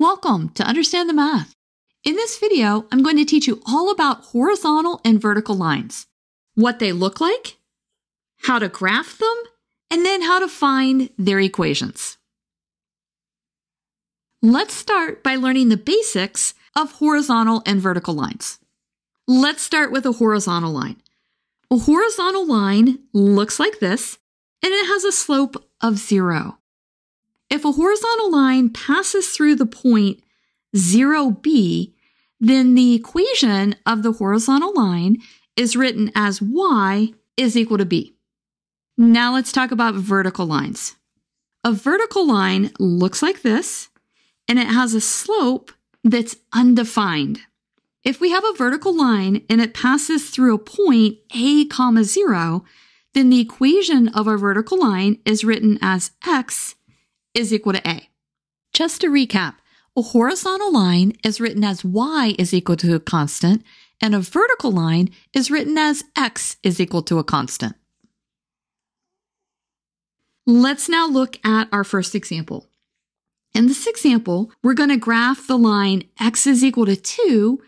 Welcome to Understand the Math. In this video, I'm going to teach you all about horizontal and vertical lines, what they look like, how to graph them, and then how to find their equations. Let's start by learning the basics of horizontal and vertical lines. Let's start with a horizontal line. A horizontal line looks like this, and it has a slope of 0. If a horizontal line passes through the point 0b, then the equation of the horizontal line is written as y is equal to b. Now let's talk about vertical lines. A vertical line looks like this, and it has a slope that's undefined. If we have a vertical line and it passes through a point (a, 0), then the equation of our vertical line is written as x is equal to a. Just to recap, a horizontal line is written as y is equal to a constant, and a vertical line is written as x is equal to a constant. Let's now look at our first example. In this example, we're going to graph the line x is equal to 2,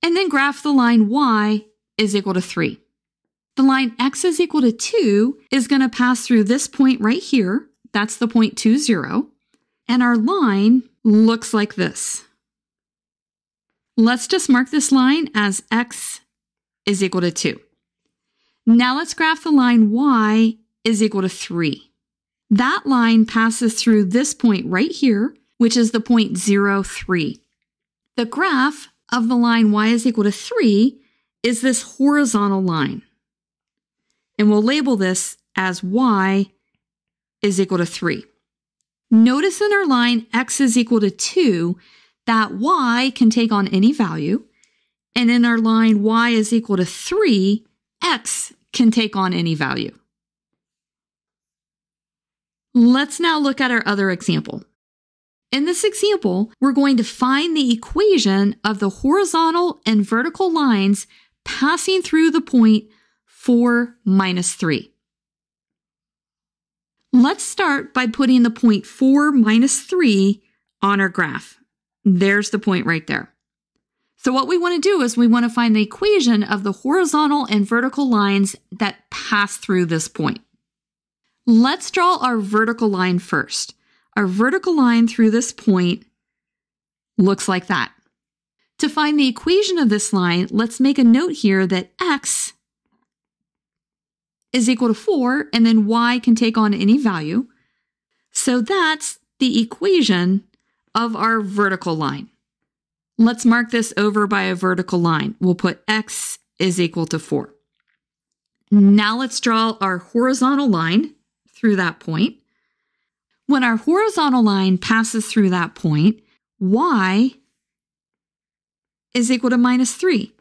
and then graph the line y is equal to 3. The line x is equal to 2 is going to pass through this point right here. That's the point 2, 0. And our line looks like this. Let's just mark this line as x is equal to 2. Now let's graph the line y is equal to 3. That line passes through this point right here, which is the point 0, 3. The graph of the line y is equal to 3 is this horizontal line. And we'll label this as y is equal to 3. Notice in our line x is equal to 2 that y can take on any value, and in our line y is equal to 3, x can take on any value. Let's now look at our other example. In this example, we're going to find the equation of the horizontal and vertical lines passing through the point 4, -3. Let's start by putting the point 4, -3 on our graph. There's the point right there. So what we want to do is we want to find the equation of the horizontal and vertical lines that pass through this point. Let's draw our vertical line first. Our vertical line through this point looks like that. To find the equation of this line, let's make a note here that x is equal to 4, and then y can take on any value. So that's the equation of our vertical line. Let's mark this over by a vertical line. We'll put x is equal to 4. Now let's draw our horizontal line through that point. When our horizontal line passes through that point, y is equal to -3.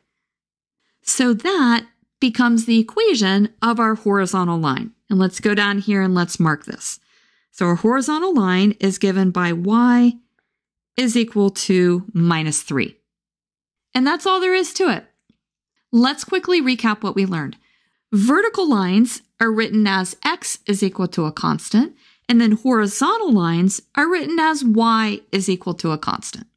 So that becomes the equation of our horizontal line. And let's go down here and let's mark this. So our horizontal line is given by y is equal to -3. And that's all there is to it. Let's quickly recap what we learned. Vertical lines are written as x is equal to a constant, and then horizontal lines are written as y is equal to a constant.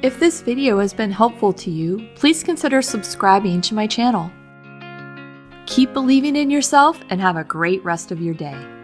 If this video has been helpful to you, please consider subscribing to my channel. Keep believing in yourself and have a great rest of your day.